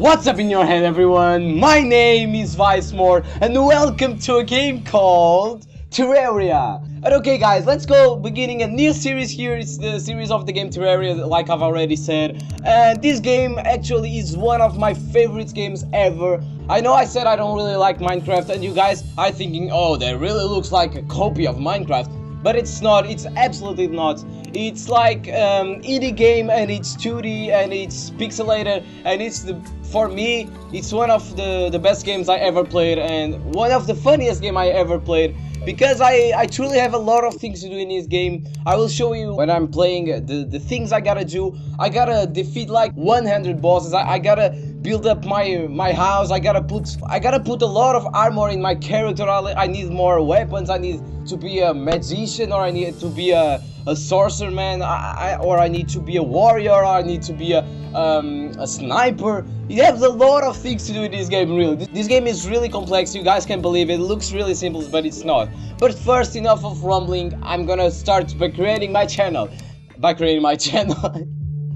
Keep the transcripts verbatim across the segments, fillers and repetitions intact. What's up in your head, everyone? My name is Vycemor, and welcome to a game called Terraria. And okay guys, let's go beginning a new series here. It's the series of the game Terraria, like I've already said. And this game actually is one of my favorite games ever. I know I said I don't really like Minecraft, and you guys are thinking, oh, that really looks like a copy of Minecraft. But it's not, it's absolutely not. It's like um, indie game, and it's two D and it's pixelated, and it's the, for me, it's one of the, the best games I ever played and one of the funniest game I ever played, because I, I truly have a lot of things to do in this game. I will show you when I'm playing the, the things I gotta do. I gotta defeat like one hundred bosses, I, I gotta build up my my house, I gotta put I gotta put a lot of armor in my character. I, I need more weapons, I need to be a magician, or I need to be a, a sorcerer man, I, I, or I need to be a warrior, or I need to be a, um, a sniper. You have a lot of things to do in this game, really. This, this game is really complex, you guys can believe it. It looks really simple, but it's not. But first, enough of rumbling, I'm gonna start by creating my channel. By creating my channel.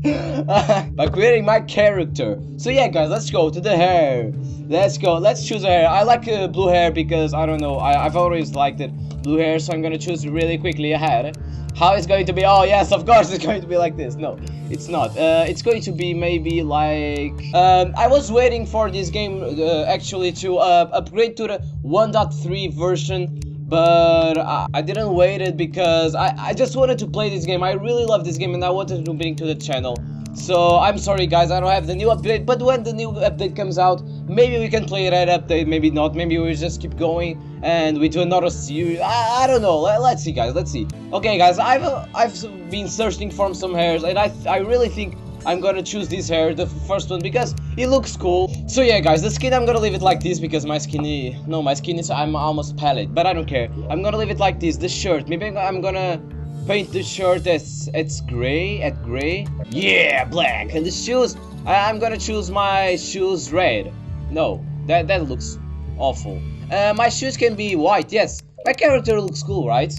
By creating my character. So yeah guys, let's go to the hair. Let's go, let's choose a hair. I like uh, blue hair because, I don't know, I, I've always liked it, blue hair, so I'm gonna choose really quickly a hair. How it's going to be? Oh yes, of course it's going to be like this. No, it's not. Uh, it's going to be maybe like... Um, I was waiting for this game uh, actually to uh, upgrade to the one point three version. But I, I didn't wait it because I, I just wanted to play this game. I really love this game and I wanted to bring to the channel. So I'm sorry guys, I don't have the new update. But when the new update comes out, maybe we can play that update, maybe not. Maybe we just keep going and we do another series. I, I don't know. Let, let's see guys, let's see. Okay guys, I've uh, I've been searching for some hairs, and I, I really think I'm gonna choose this hair, the first one, because it looks cool. So yeah guys, the skin, I'm gonna leave it like this because my skin is, no my skin is, I'm almost pallid, but I don't care. I'm gonna leave it like this. The shirt, maybe I'm gonna paint the shirt as it's gray, at gray, yeah, black. And the shoes, I, I'm gonna choose my shoes red. No, that, that looks awful. Uh, my shoes can be white, yes. My character looks cool, right?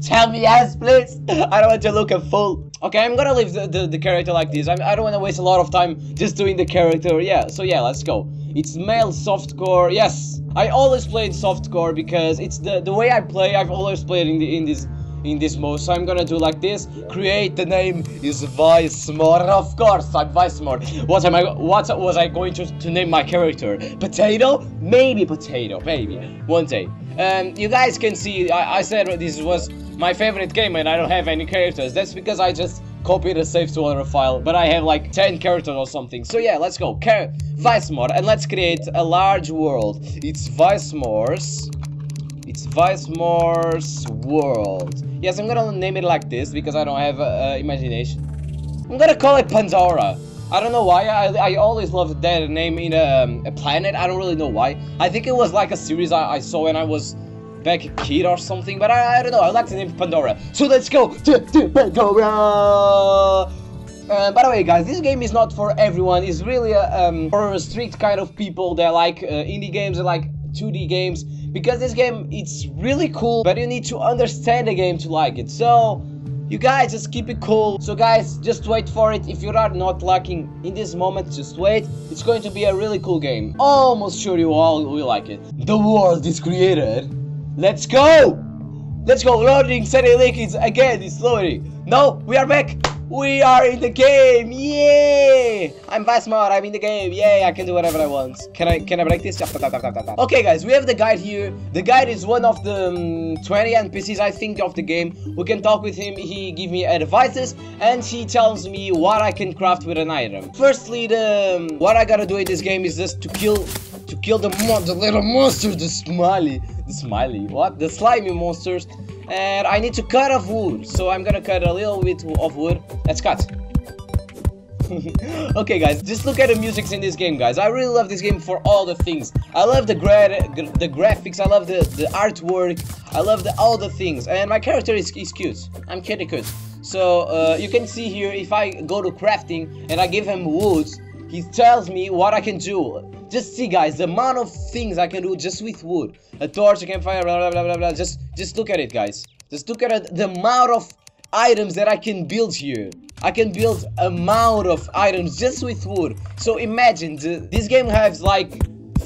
Tell me yes, please. I don't want to look a fool. Okay, I'm gonna leave the, the, the character like this. I, I don't want to waste a lot of time just doing the character. Yeah, so yeah, let's go. It's male softcore. Yes, I always played softcore because it's the the way I play. I've always played in the in this in this mode. So I'm gonna do like this. Create the name is Vycemor. Of course, I'm Vycemor. What am I? What was I going to to name my character? Potato? Maybe potato. Maybe one day. Um, you guys can see I, I said this was my favorite game and I don't have any characters. That's because I just copied a save to other file, but I have like ten characters or something. So yeah, let's go. Car Vycemor, and let's create a large world. It's Vycemor's. It's Vycemor's world. Yes, I'm gonna name it like this because I don't have uh, imagination. I'm gonna call it Pandora. I don't know why, I, I always loved that name in um, a planet. I don't really know why. I think it was like a series I, I saw when I was back a kid or something, but I, I don't know, I like the name Pandora. So let's go to, to Pandora! Uh, by the way guys, this game is not for everyone. It's really a, um, for a strict kind of people that like uh, indie games and like two D games. Because this game, it's really cool, but you need to understand the game to like it. So... you guys just keep it cool. So guys, just wait for it. If you are not liking in this moment, just wait. It's going to be a really cool game. Almost sure you all will like it. The world is created. Let's go! Let's go. Loading, Sandy Lake is again, it's loading. No, we are back! We are in the game! Yay! I'm Vycemor, I'm in the game, yay, I can do whatever I want. Can I can I break this? Okay guys, we have the guide here. The guide is one of the um, twenty N P Cs I think of the game. We can talk with him, he give me advices and he tells me what I can craft with an item. Firstly, the um, what I gotta do in this game is just to kill to kill the mon the little monster, the smiley. The smiley, what? The slimy monsters. And I need to cut off wood, so I'm gonna cut a little bit of wood. Let's cut. Okay guys, just look at the music in this game guys. I really love this game for all the things. I love the gra the graphics, I love the, the artwork, I love the, all the things. And my character is, is cute, I'm kitty cute. So uh, you can see here, if I go to crafting and I give him wood, he tells me what I can do. Just see guys, the amount of things I can do just with wood. A torch, a campfire, blah blah blah blah blah. Just, just look at it guys. Just look at it, the amount of items that I can build here. I can build amount of items just with wood. So imagine the, this game has like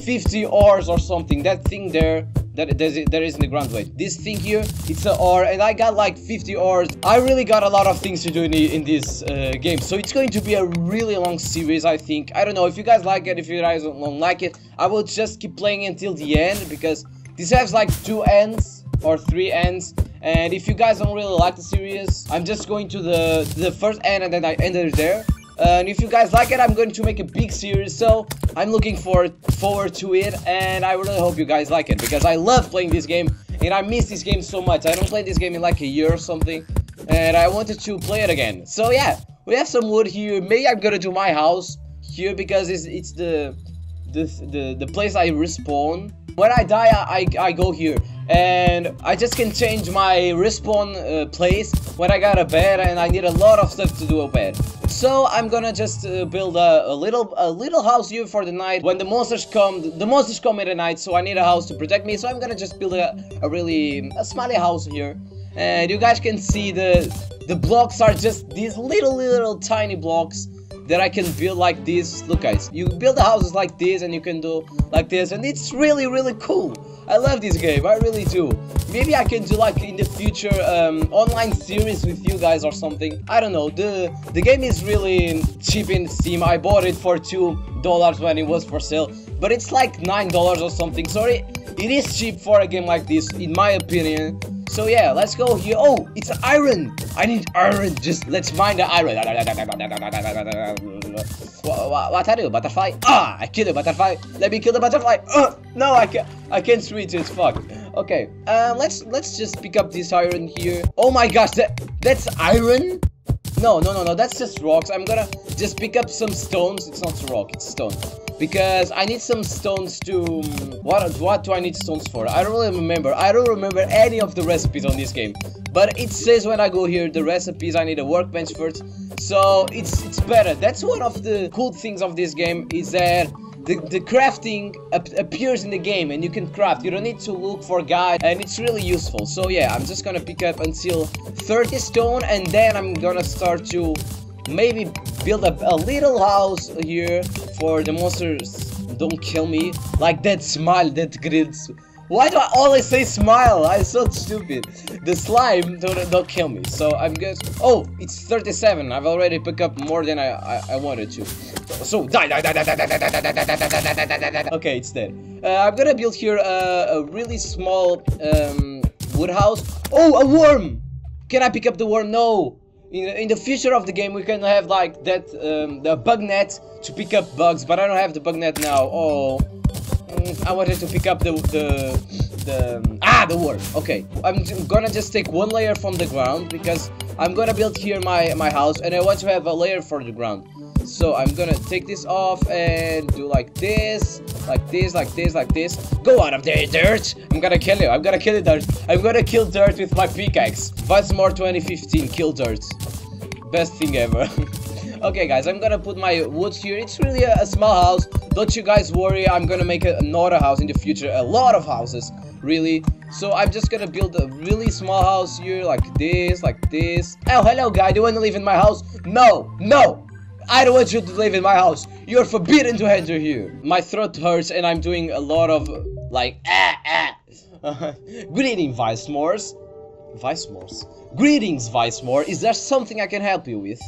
fifty ores or something. That thing there, that there is in the ground. Wait, this thing here, it's an ore, and I got like fifty ores. I really got a lot of things to do in, the, in this uh, game. So it's going to be a really long series, I think. I don't know if you guys like it, if you guys don't like it. I will just keep playing until the end, because this has like two ends or three ends. And if you guys don't really like the series, I'm just going to the, the first end and then I ended there. Uh, and if you guys like it, I'm going to make a big series, so I'm looking forward, forward to it. And I really hope you guys like it, because I love playing this game. And I miss this game so much. I don't play this game in like a year or something. And I wanted to play it again. So yeah, we have some wood here. Maybe I'm gonna do my house here, because it's, it's the, the, the, the place I respawn. When I die, I, I, I go here. And I just can change my respawn uh, place when I got a bed, and I need a lot of stuff to do a bed. So I'm gonna just uh, build a, a little a little house here for the night. When the monsters come, the monsters come in the night, so I need a house to protect me. So I'm gonna just build a, a really a smiley house here. And you guys can see the the blocks are just these little little tiny blocks that I can build like this. Look guys, you build the houses like this, and you can do like this, and it's really really cool. I love this game, I really do. Maybe I can do like in the future um, online series with you guys or something. I don't know, the the game is really cheap in Steam. I bought it for two dollars when it was for sale, but it's like nine dollars or something. Sorry, it is cheap for a game like this, in my opinion. So yeah, let's go here. Oh, it's iron! I need iron, just let's find the iron. What, what, what are you, butterfly? Ah, I killed a butterfly. Let me kill the butterfly. Uh, no, I can't. I can't reach it. Fuck. Okay. Um, let's let's just pick up this iron here. Oh my gosh, that that's iron? No, no, no, no. That's just rocks. I'm gonna just pick up some stones. It's not rock. It's stone. Because I need some stones to... What, what do I need stones for? I don't really remember. I don't remember any of the recipes on this game. But it says when I go here, the recipes, I need a workbench first. So it's it's better. That's one of the cool things of this game, is that the, the crafting ap appears in the game, and you can craft. You don't need to look for guide, and it's really useful. So yeah, I'm just gonna pick up until thirty stone, and then I'm gonna start to... maybe build up a little house here for the monsters. Don't kill me. Like that smile, that grins. Why do I always say smile? I'm so stupid. The slime, don't, don't kill me. So I'm good. Oh, it's thirty-seven. I've already picked up more than I, I, I wanted to. So die, die, die, die, die, die, die, die, die, die, die. Okay, it's dead. Uh, I'm gonna build here a, a really small um, wood house. Oh, a worm! Can I pick up the worm? No! In, in the future of the game, we can have like that, um, the bug net to pick up bugs, but I don't have the bug net now. Oh, mm, I wanted to pick up the, the, the, um, ah, the worm. Okay, I'm gonna just take one layer from the ground, because I'm gonna build here my, my house, and I want to have a layer for the ground. So I'm gonna take this off and do like this, like this, like this, like this. Go out of there, dirt! I'm gonna kill you, I'm gonna kill you, dirt. I'm gonna kill dirt with my pickaxe. Vycemor twenty fifteen, kill dirt. Best thing ever. Okay guys, I'm gonna put my wood here. It's really a, a small house. Don't you guys worry, I'm gonna make a, another house in the future. A lot of houses, really. So I'm just gonna build a really small house here, like this, like this. Oh, hello guy, do you wanna live in my house? No, no! I don't want you to live in my house. You're forbidden to enter here. My throat hurts and I'm doing a lot of like ah ah. Good evening, Vycemors. Vycemors. Greetings, Vycemor. Is there something I can help you with?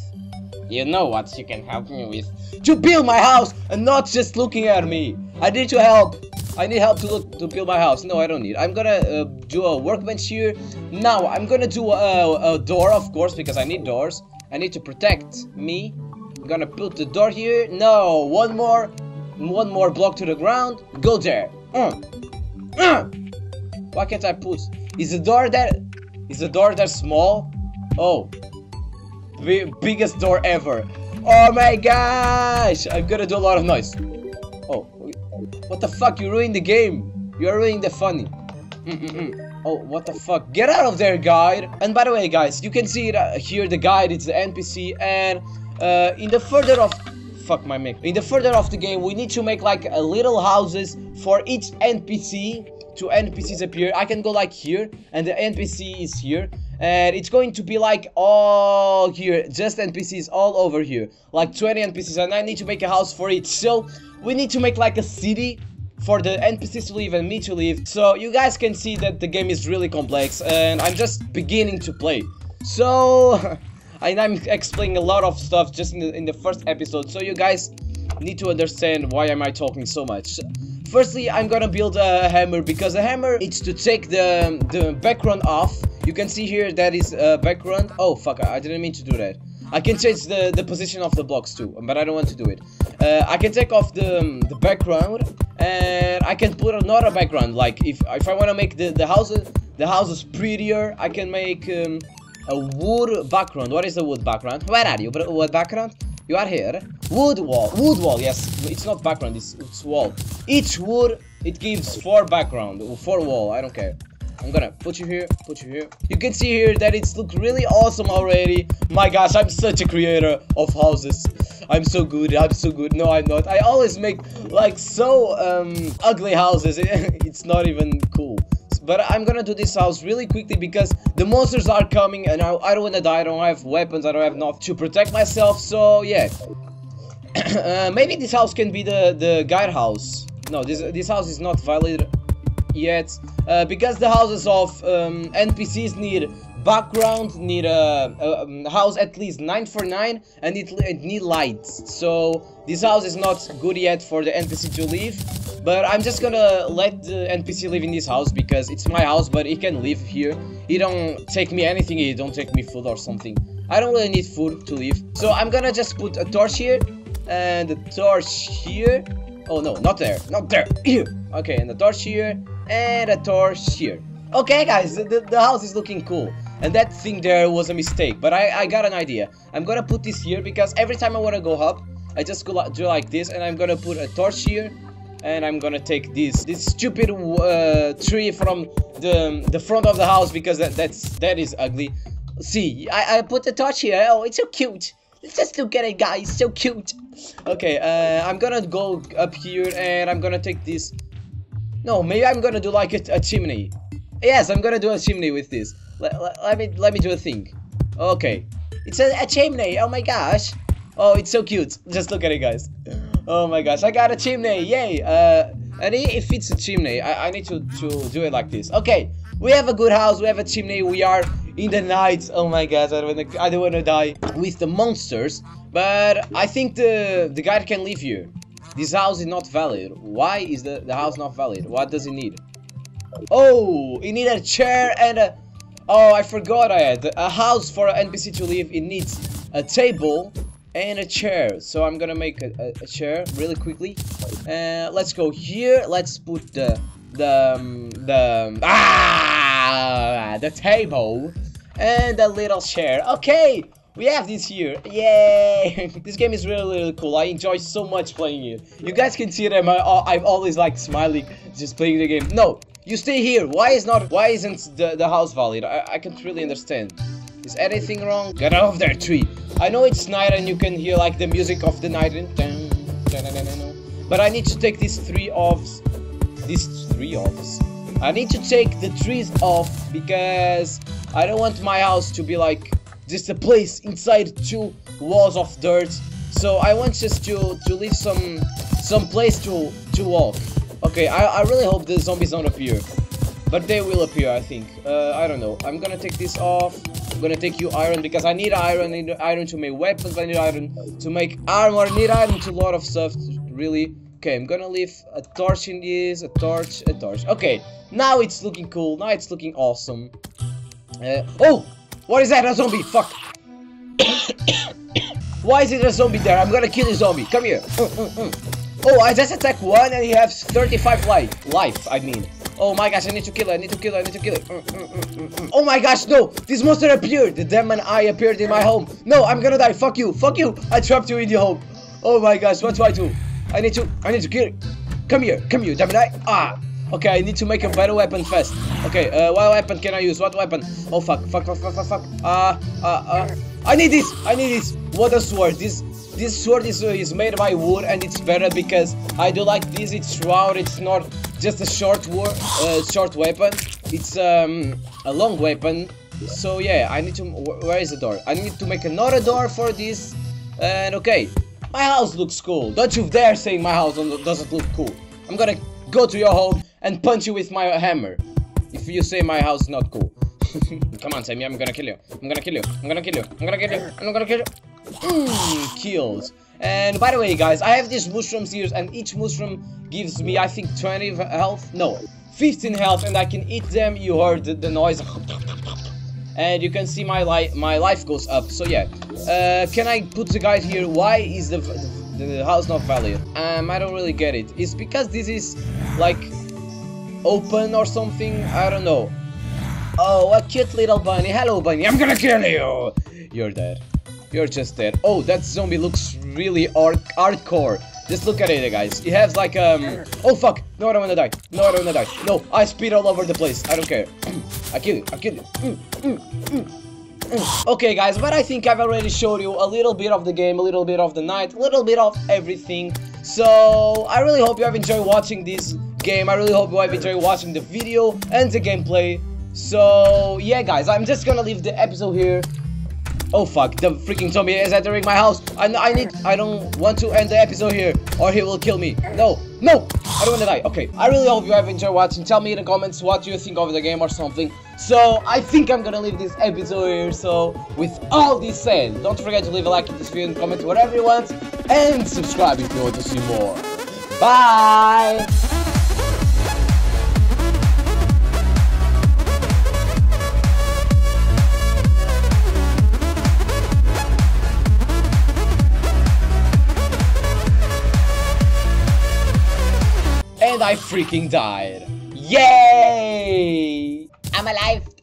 You know what you can help me with? To build my house and not just looking at me. I need your help. I need help to look to build my house. No, I don't need. I'm gonna uh, do a workbench here. Now I'm gonna do a, a door, of course, because I need doors. I need to protect me. I'm gonna put the door here. No, one more, one more block to the ground. Go there. Mm. Mm. Why can't I put? Is the door that? Is the door that small? Oh, the biggest door ever. Oh my gosh! I'm gonna do a lot of noise. Oh, what the fuck? You ruined the game. You're ruining the funny. Mm-mm-mm. Oh, what the fuck? Get out of there, guide. And by the way, guys, you can see it uh, here. The guide. It's the N P C and. Uh, in the further of fuck my mic. In the further of the game, we need to make like a little houses for each N P C. Two N P Cs appear. I can go like here, and the N P C is here, and it's going to be like all here, just N P Cs all over here, like twenty N P Cs, and I need to make a house for each. So we need to make like a city for the N P Cs to live and me to live. So you guys can see that the game is really complex and I'm just beginning to play. So and I'm explaining a lot of stuff just in the, in the first episode, so you guys need to understand why am I talking so much. Firstly, I'm gonna build a hammer, because a hammer is to take the, the background off. You can see here that is a background. Oh fuck, I didn't mean to do that. I can change the, the position of the blocks too, but I don't want to do it. Uh, I can take off the, um, the background, and I can put another background. Like if, if I want to make the, the, houses, the houses prettier, I can make um, a wood background. What is a wood background? Where are you? What background? You are here. Wood wall. Wood wall, yes. It's not background, it's, it's wall. Each wood, it gives four background, four wall, I don't care. I'm gonna put you here, put you here. You can see here that it's looked really awesome already. My gosh, I'm such a creator of houses. I'm so good, I'm so good. No, I'm not. I always make like so um, ugly houses. It's not even cool. But I'm gonna do this house really quickly because the monsters are coming and I, I don't wanna die. I don't have weapons, I don't have enough to protect myself, so yeah. uh, maybe this house can be the, the guide house. No, this, this house is not valid yet, uh, because the houses of um, N P Cs need background, need a, a, a house at least nine for nine, and it, it need lights. So this house is not good yet for the N P C to live. But I'm just gonna let the N P C live in this house because it's my house, but he can live here. He don't take me anything, he don't take me food or something. I don't really need food to live. So I'm gonna just put a torch here, and a torch here. Oh no, not there, not there, here. Okay, and a torch here, and a torch here. Okay guys, the, the house is looking cool. And that thing there was a mistake, but I, I got an idea. I'm gonna put this here because every time I wanna go up, I just go do like this, and I'm gonna put a torch here. And I'm gonna take this this stupid uh, tree from the the front of the house because that that's that is ugly. See, I, I put the torch here. Oh, it's so cute. Let's just look at it, guys. So cute. Okay, uh, I'm gonna go up here and I'm gonna take this. No, maybe I'm gonna do like a, a chimney. Yes, I'm gonna do a chimney with this. Let, let, let me let me do a thing. Okay, it's a, a chimney. Oh my gosh. Oh, it's so cute. Just look at it, guys. Oh my gosh, I got a chimney, yay! Uh, and if it's a chimney, I, I need to, to do it like this. Okay, we have a good house, we have a chimney, we are in the night. Oh my gosh, I don't wanna, I don't wanna die with the monsters. But I think the, the guy can live here. This house is not valid. Why is the, the house not valid? What does it need? Oh, it needs a chair and a... Oh, I forgot I had. A house for an N P C to live, it needs a table. And a chair, so I'm gonna make a, a, a chair really quickly. Uh, let's go here. Let's put the the um, the um, ah the table and a little chair. Okay, we have this here. Yay! This game is really really cool. I enjoy so much playing it. You guys can see that I'm, I'm always like smiling just playing the game. No, you stay here. Why is not? Why isn't the the house valid? I, I can't really understand. Is anything wrong? Get out of there, tree. I know it's night and you can hear like the music of the night. But I need to take these three offs. These three offs. I need to take the trees off because I don't want my house to be like just a place inside two walls of dirt. So I want just to, to leave some some place to, to walk. Okay, I, I really hope the zombies don't appear. But they will appear, I think. Uh, I don't know. I'm gonna take this off. I'm gonna take you iron because I need iron. I need iron to make weapons. I need iron to make armor. I need iron to a lot of stuff, really. Okay, I'm gonna leave a torch in this, a torch, a torch. Okay, now it's looking cool. Now it's looking awesome. Uh, oh, what is that? A zombie? Fuck. Why is it a zombie there? I'm gonna kill the zombie. Come here. Mm, mm, mm. Oh, I just attacked one and he has thirty-five life. Life, I mean. Oh my gosh, I need to kill it, I need to kill it, I need to kill it. Mm, mm, mm, mm. Oh my gosh, no! This monster appeared! The demon eye appeared in my home. No, I'm gonna die, fuck you, fuck you! I trapped you in your home. Oh my gosh, what do I do? I need to, I need to kill it. Come here, come here, demon eye. Ah! Okay, I need to make a better weapon fast. Okay, uh, what weapon can I use? What weapon? Oh fuck, fuck, fuck, fuck, fuck, fuck. Uh, uh, uh. I need this, I need this. What a sword, this. This sword is, uh, is made by wood and it's better because I do like this, it's round, it's not just a short war, uh, short weapon, it's um, a long weapon So yeah, I need to... Where is the door? I need to make another door for this. And okay, my house looks cool. Don't you dare say my house doesn't look cool. I'm gonna go to your home and punch you with my hammer if you say my house is not cool. Come on, Sammy, I'm gonna kill you. I'm gonna kill you. I'm gonna kill you. I'm gonna kill you. I'm gonna kill you. Mm, kills. And by the way, guys, I have these mushrooms here, and each mushroom gives me, I think, twenty health. No, fifteen health, and I can eat them. You heard the, the noise, and you can see my life. My life goes up. So yeah. Uh, can I put the guide here? Why is the the, the house not valued? Um, I don't really get it. It's because this is like open or something. I don't know. Oh, a cute little bunny. Hello, bunny. I'm gonna kill you. You're dead. You're just dead. Oh, that zombie looks really hardcore. Just look at it, guys. It has like um. Oh fuck! No, I don't wanna die. No, I don't wanna die. No, I spit all over the place. I don't care. I kill you. I kill you. Mm, mm, mm, mm. Okay, guys, but I think I've already showed you a little bit of the game, a little bit of the night, a little bit of everything. So I really hope you have enjoyed watching this game. I really hope you have enjoyed watching the video and the gameplay. So yeah, guys, I'm just gonna leave the episode here. Oh fuck, the freaking zombie is entering my house. I, I need, I don't want to end the episode here or he will kill me. No, no, I don't want to die. Okay, I really hope you have enjoyed watching. Tell me in the comments what you think of the game or something. So I think I'm gonna leave this episode here. So with all this said, don't forget to leave a like in this video and comment whatever you want. And subscribe if you want to see more. Bye! And I freaking died. Yay! I'm alive.